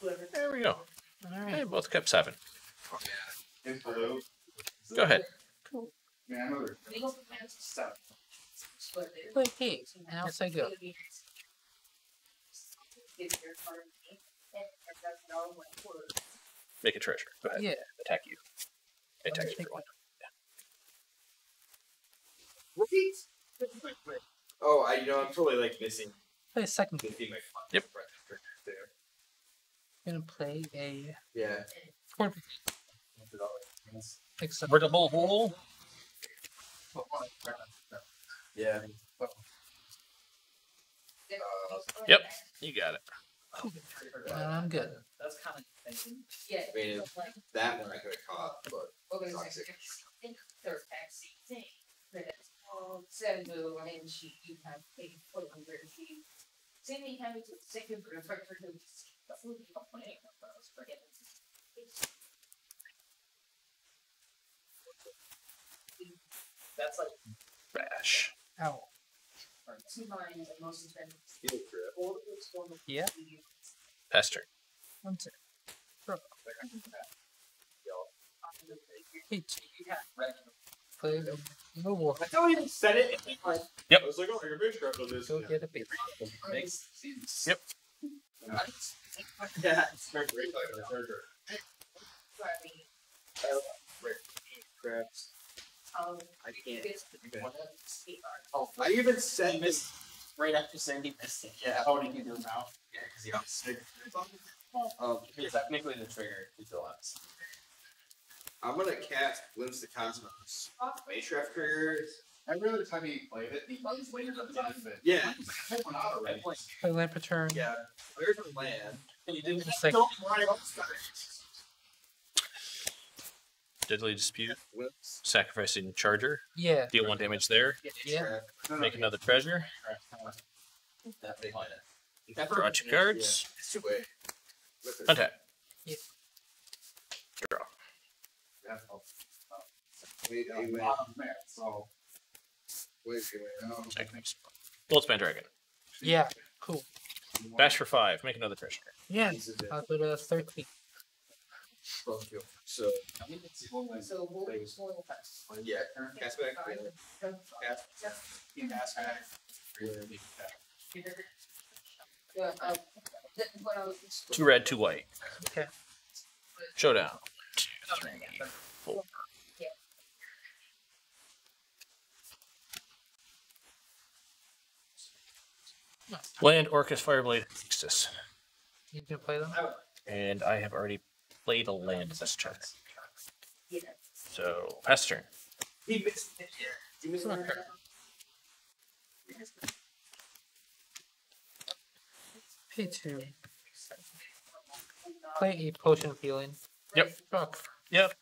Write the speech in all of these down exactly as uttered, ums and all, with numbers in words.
Whatever. There we go. All right. Hey, both kept seven. Go ahead. Cool. Click here, and out they go. Make a treasure. Go ahead. Yeah. Attack you. They attack you for one. Repeat. Oh, I you know I'm totally like missing. Play a second game. Yep. There. Gonna play a yeah. Convertible hole. Yeah. Yep. You got it. Oh, I'm good. That's kind of thinking. Yeah. I mean, that one I could have caught, but it's toxic. Seven to one inch, you have eight foot under feet. Same thing happened to the second for the first person to see the food you don't want to eat. Forget it. That's like bash. Ow. Two minds and most expensive. Yeah. Pester. One two. Hey, you play the mobile. I thought you said it. Yep. I was like, oh, your bitch crap on this. Go get a paper. Yep. Yeah. Crabs. Um, I can't. Oh, I even said miss right after Sandy missed it. Yeah. Oh, did you do it now? Yeah, because he got sick. Um, technically the trigger is the last. I'm gonna cast Glimpse the Cosmos. Wagecraft triggers. Every other time you play it, the bugs waited on the benefit. Yeah. Play land per turn. Yeah. Where's the land? And you didn't just like. Don't worry about the Deadly Dispute, sacrificing Charger, yeah. Deal one damage there, yeah. Make another treasure, draw two cards, untap, yeah. Draw. Blood Span Dragon. Yeah, cool. Bash for five, make another treasure. Yeah, I'll put a thirteen. So, yeah, cast back, cast back, two red, two white. Okay. Showdown. Two, three, four. Land, Orcus, Fireblade, Exodus. You can play them? And I have already played a land this turn. Yeah. So, pass turn. He missed it. He missed it. Pay two. Play a potion of healing. Yep. Fuck. Yep.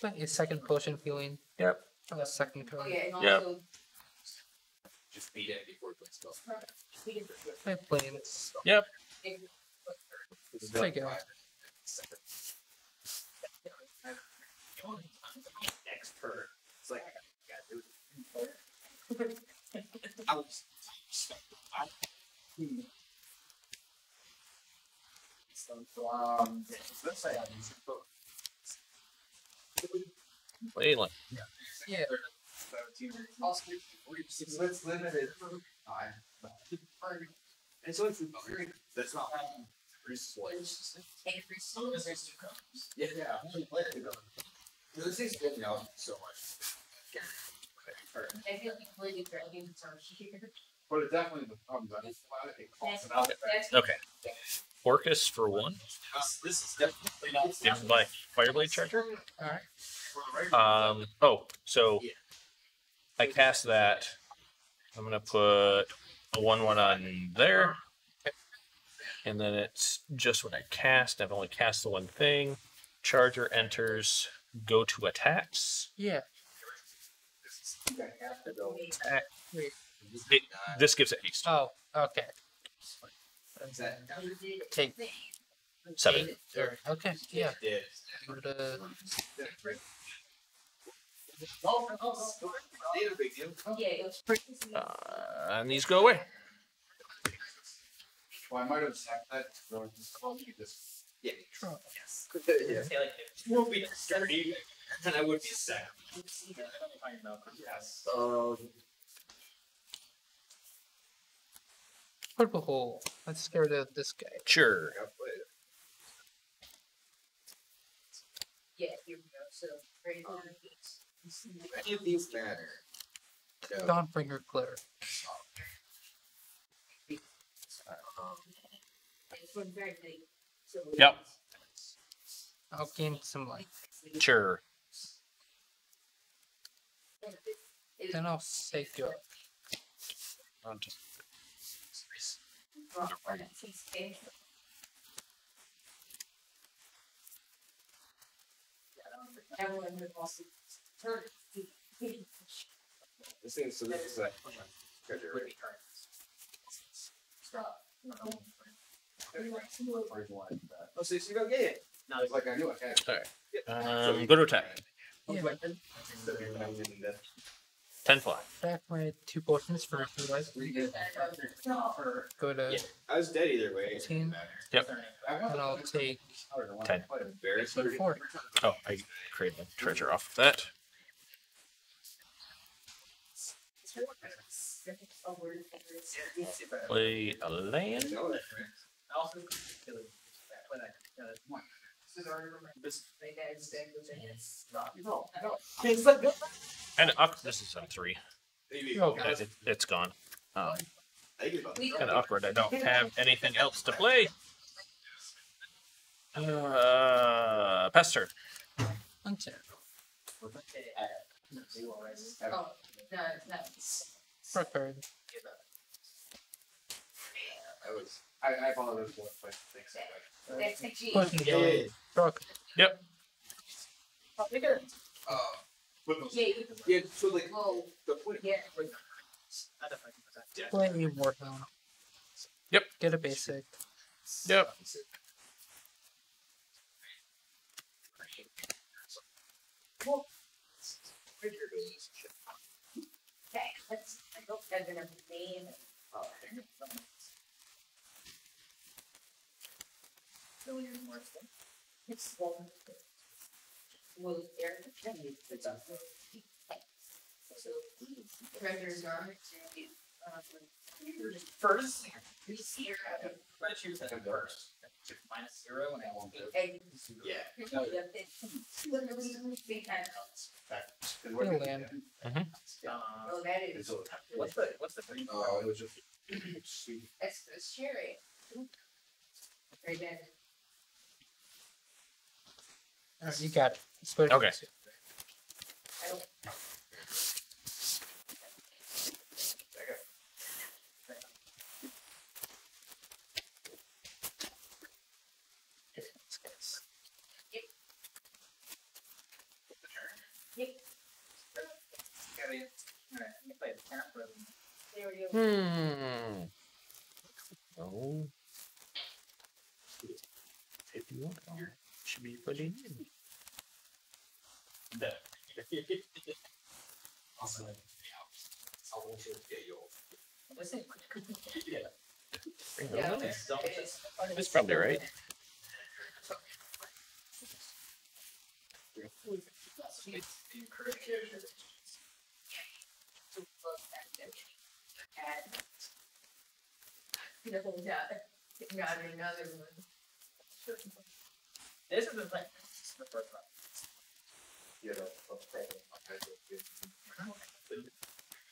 Play a second potion of healing. Yep. On a second card. Yep. Just beat it before it plays spell. Play planes. Yep. There you go. Expert. It's like I was Play like yeah. Also, it's limited. And so it's that's not happening. Yeah, yeah. This is good now so much. I feel completely threatened here. But it definitely becomes that it's it out. Okay. Orcus for one. This is definitely not given by Fireblade Charger. Alright. Um oh, so I cast that. I'm gonna put a one one on there, and then it's just when I cast. I've only cast the one thing. Charger enters. Go to attacks. Yeah. Attack. It, this gives it haste. Oh, okay. Take seven. There. Okay. Yeah. Uh, Uh, and these go away. Well, I might have sacked that. No, just call me this. Yeah. Trump. Yes. Yeah. Yeah, like, it won't be dirty, and I would be sacked. Yes. Um. Purple hole. Let's scare the, this guy. Sure. Yeah, here we go. So, right on the beat. Any of these matter? So. Dawnbringer Glitter. Um, yep. I'll gain some life. Sure. Then I'll take you up. Everyone would also turn. This is so this is like stop. Oh, so you go get it. No, it's like I knew I had it. Sorry. Um, go to attack. Yeah. ten fly. Back my two potions for a few lives. Go to. Yeah. I was dead either way. eighteen. Yep. And I'll take ten. four. Oh, I created a treasure off of that. Play a land. And Orcus is on three. Okay. It, it's gone. Um, kind of awkward. I don't have anything else to play. Uh, Pester. Hunter. Oh, no, it's not. Prepared. I was. I, I followed those bullet points. That's the G. Yeah. Yep. Oh, bigger. Uh, yeah, yeah, so like, whoa. The point. Yeah. Plenty of Warhound. Yep. Get a basic. Yep. Cool. Okay, let's. I hope that's gonna be the name. So you're more stuff. It's swollen. Well, there it's up. So treasures are first. We see her at the first. Minus zero, and I won't be. Yeah. Mm-hmm. Oh, that is. What's the what's the thing? Oh, it was just. That's the sherry. Right there. Oh, you got it. Okay. Hmm. Oh. If you want, should be putting in. No. Also, yeah. I want you to get your. What's it? Yeah. Yeah. That's probably right. No, not, not another one. This is the plan. This is the first one. You know,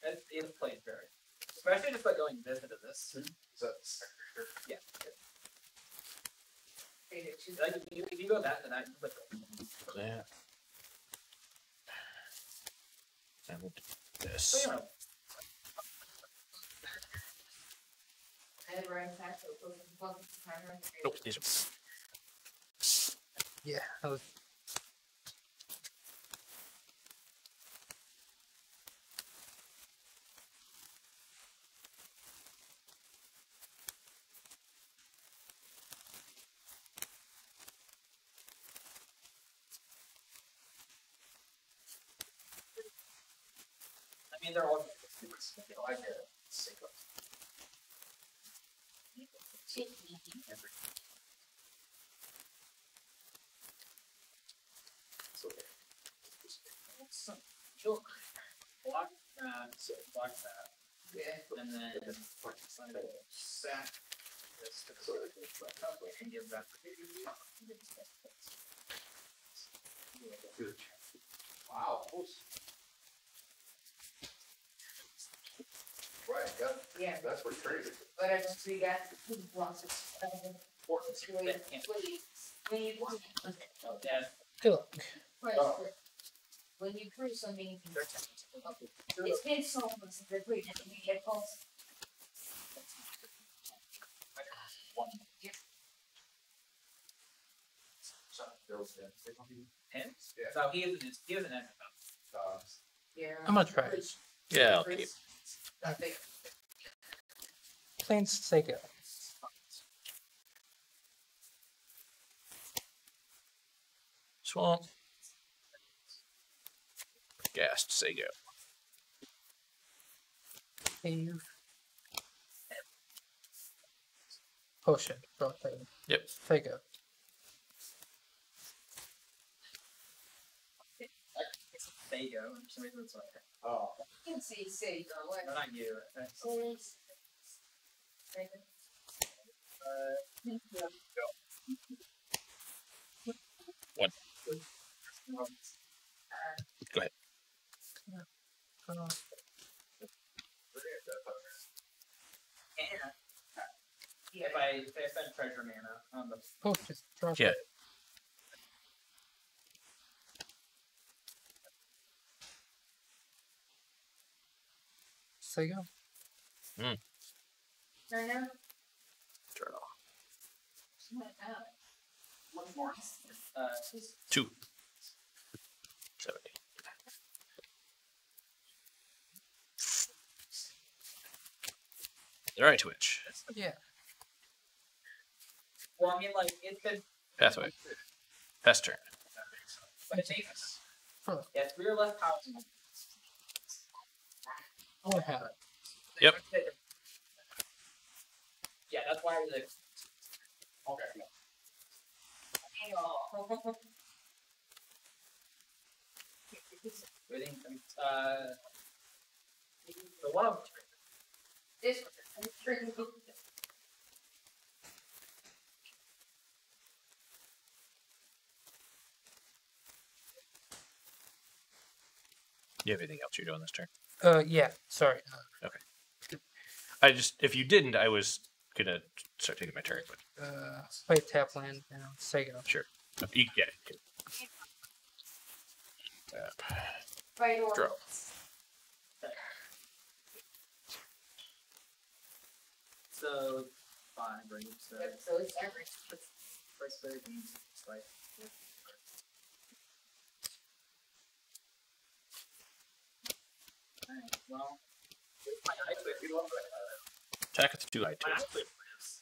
that's the end place, very. Especially just by going this into this. Is that the sector? Yeah. Like, if you, if you go that, then I can put the. Yeah. I will do this. So, you know, nope, these are... Yeah, I was... I mean, they're all... I get it. didn't need the hammer. So some junk. Block that, so block that. Okay. And then sack this to sort of up and give that good. Wow. Right, yeah. Yeah. That's pretty crazy. But I just see that food blocks of Orcus. Please. Oh, Dad. Cool. Right. Oh. When you prove something, you can it. It's been so long since I've read it, and you get false. So he isn't he isn't yeah. I'm gonna try it. Yeah, I'll keep. Okay. Plants take it. Swamp. Gassed, say go. Save. Potion, rotating. Yep. Take go. Sago, and for some reason it's like that. Oh. You can see Sago. No, not you. Always. Sago. Uh, go. One. Go ahead. Turn on. And yeah. If I if I spend treasure mana on the oh, just drop yeah. it. There you go. Mm. Turn off. Turn off. One more. Uh, Two. Seven. All right, Twitch. Yeah. Well, I mean, like it's been. Pathway. Pass turn. But it takes us. Huh. Yeah, three or less powers. Oh, I have it. Yep. Yeah, that's why I was like, okay. Uh, the love trick. This one. You have anything else you're doing this turn? Uh, yeah, sorry. Okay. I just, if you didn't, I was gonna start taking my turn, but... Uh, play tap land and Sega. Sure. Oh, you get it. Tap. Right draw. Or... So, fine, bring it to... Yep, so it's every... First player games, it's like... Yep. Alright, well, attack at the two high two.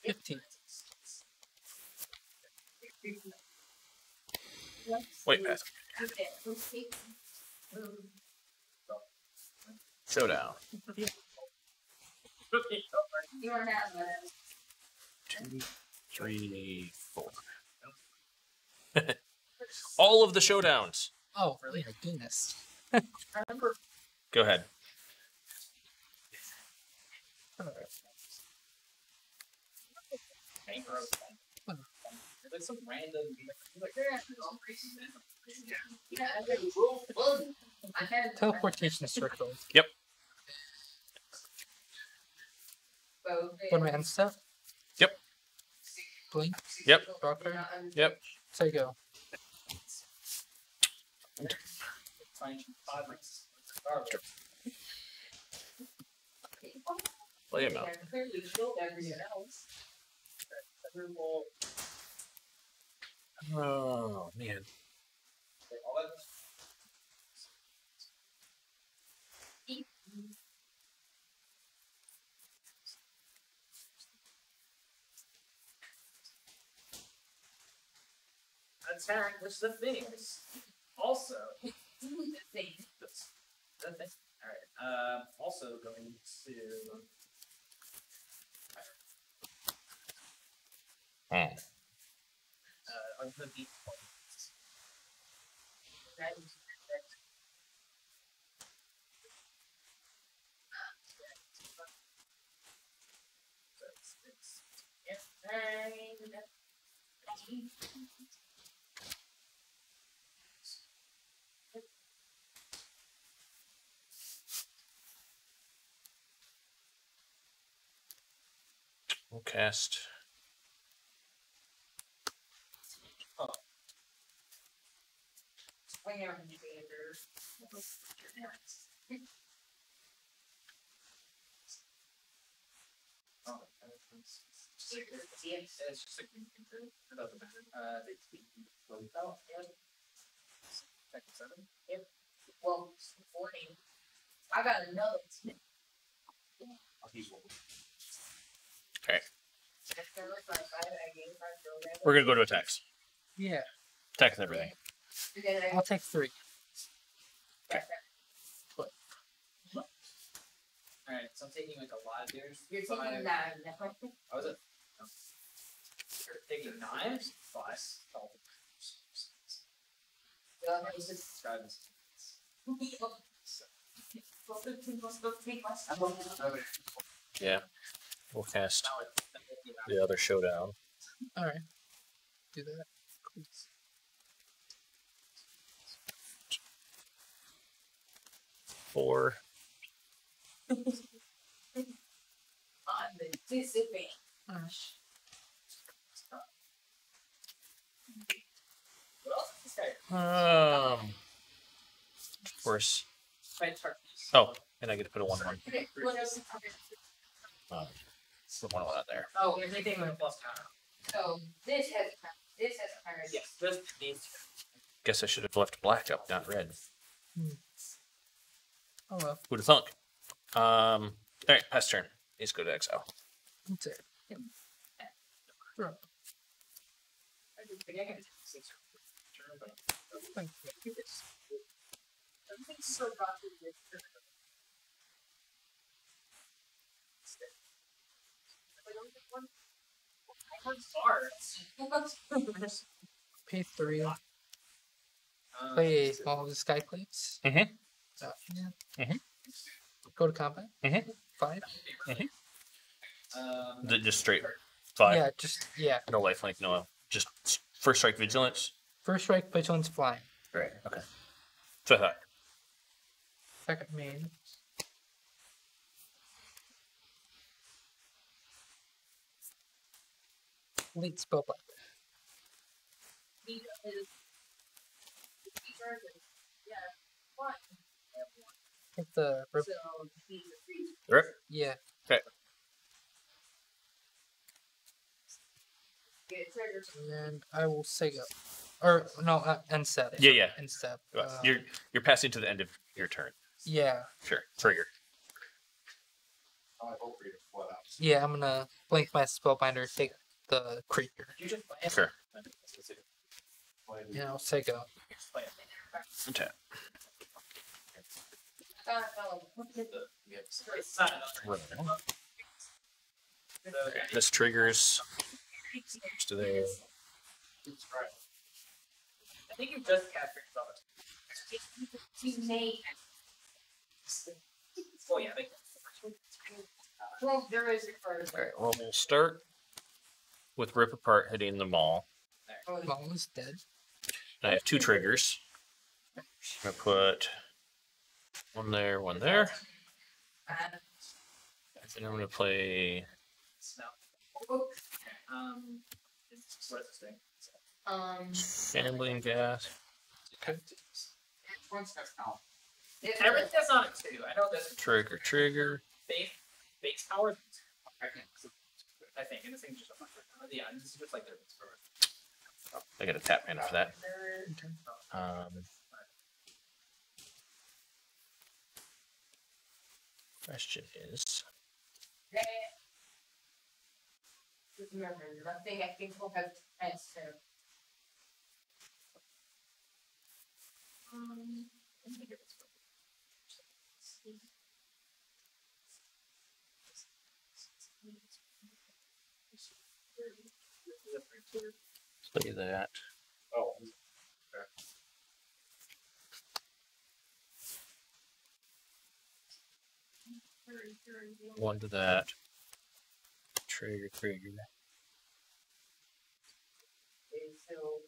Fifteen. Wait, pass. Showdown. Two, three, four. All of the showdowns. Oh, really? My goodness. Go ahead. Right. There's some random. Like, yeah, I teleportation circle. Yep. One man stuff. Yep. Blink. Yep. Rocker. Yep. So you go. Play him out. Oh, man. Attack with the things. Also, the thing. All right. Um, also going to. the weak points. That is we'll cast. Oh. Way on the other. Oh, it's just like it doesn't matter. Uh, they tweet the float out. Second seven. Yep. Well, forty. I got another. I'll keep one. Okay. We're gonna go to attacks. Yeah. Attacks and everything. I'll take three. Okay. Alright, so I'm taking like a lot of theirs. You're taking nine. I was at no. You're taking nine? Five. Oh. Yeah, I was just describing this. Yeah. We'll cast the other showdown. Alright. Do that. Please. Four. On the disadvantage. Gosh. Um. Of course. Oh, and I get to put a one on. Um, the one out there. Oh, everything with a plus counter. So this has this has a counter. Yes, this needs. Guess I should have left black up, not red. Hmm. Oh well. Who'd have thunk? Um, alright, pass turn. Needs to go to exile. That's it. Yep. Bro. I didn't think I got six turn, but I don't think it's everything's so rocky with this. I don't think one I heard SARS. Pay three. Um, Play all the sky plates. Mm-hmm. Uh, yeah. Mm-hmm. Go to combat. Mm-hmm. Five. Mm-hmm. Um, the, just straight five. Yeah, just yeah. No lifelink, no. Just first strike vigilance. First strike vigilance flying. Right. Okay. So I thought. Second main. Elite spell block. Hit the rip. Rip? Yeah. Okay. And then I will save up. Or, no, uh, end step. Yeah, yeah. End step. Well, um, you're, you're passing to the end of your turn. Yeah. Sure. Trigger. Yeah, I'm going to blink my spellbinder, take the creature. Sure. Yeah, I'll take up. Okay. Uh, okay, this triggers. To there. I think you just captured something. Oh yeah. Well, there is. All right. Well, we'll start with Rip Apart hitting the Maul. The Maul is dead. And I have two triggers. I'm gonna put. One there, one there. And I'm going to play. Um, what is this thing? Um, Shambling Gas. Okay. Everything that's on it, too. I know this. Trigger, trigger. Base, base power. I think. And this thing's just a bunch of. Yeah, this is just like their. I got a tap mana for that. Um. Question is. Remember, nothing I think will have answered. Um, play that. One to that. Trigger, trigger. And so,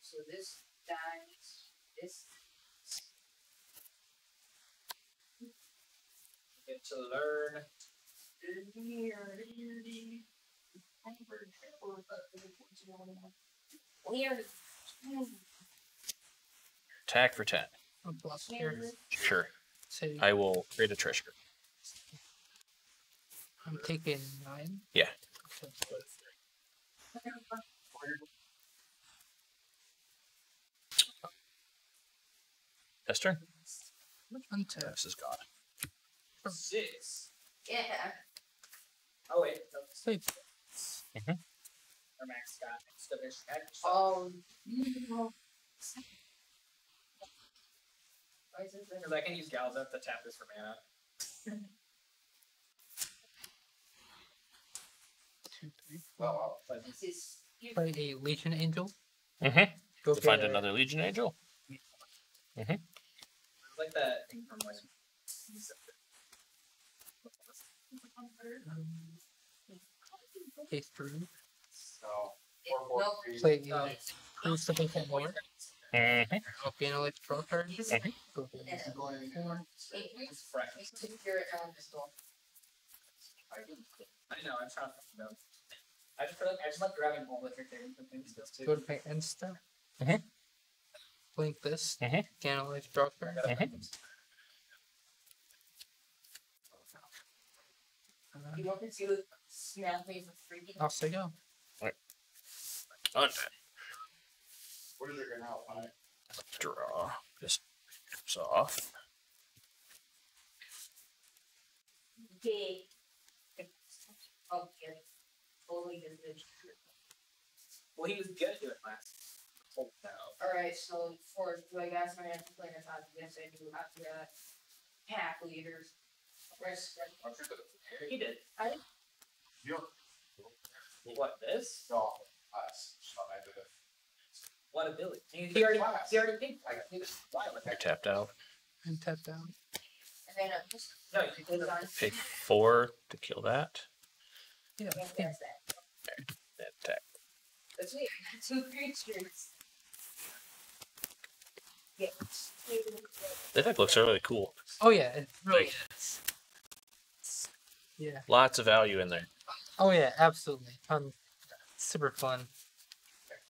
so this dies. This. Get to learn. Attack for ten. Sure. I will create a treasure. I'm taking nine? Yeah. Okay. That's turn. This is gone. Six. Yeah. Oh wait. Sleep. Mm-hmm. Or Max got Scottish X. Oh. Because I can use Galzeth to tap this for mana. Two, three. Well, I'll play this. Play a Legion Angel. Mm-hmm. Go to find a... another Legion Angel. Mm-hmm. It's like that thing from like. Case through. So, four, four, three. Play the uh, Crucible War. Mm-hmm. Copy an Electro card. Mm-hmm. Go for the Crucible War. I know, I'm trying to think about it. I just feel like, I just like grabbing all the trick there. Go to play Insta. Mm-hmm. Blink this. Mm-hmm. Can Electro card. Mm-hmm. You want to see the snap wave of freaking? Off they go. Alright. Done. What is it going to outline? Draw. This comes off. Okay. Okay. Holy good. Well, he was good to do it last. Oh, no. Alright, so for I guess I have to play this out against I do have to uh, pack leaders. Rest, rest. He did. I did. Yep. What, this? No, us. I did it. What ability? He already, he already did. I got it. You're tapped out. I'm tapped out. And then I'm just... No, you can put on. Pick four to kill that. Yeah. yeah. yeah. That attack. That's me. I got two creatures. Yeah. That deck looks really cool. Oh yeah, it really like, is. Yeah. Lots of value in there. Oh yeah, absolutely. Um, super fun.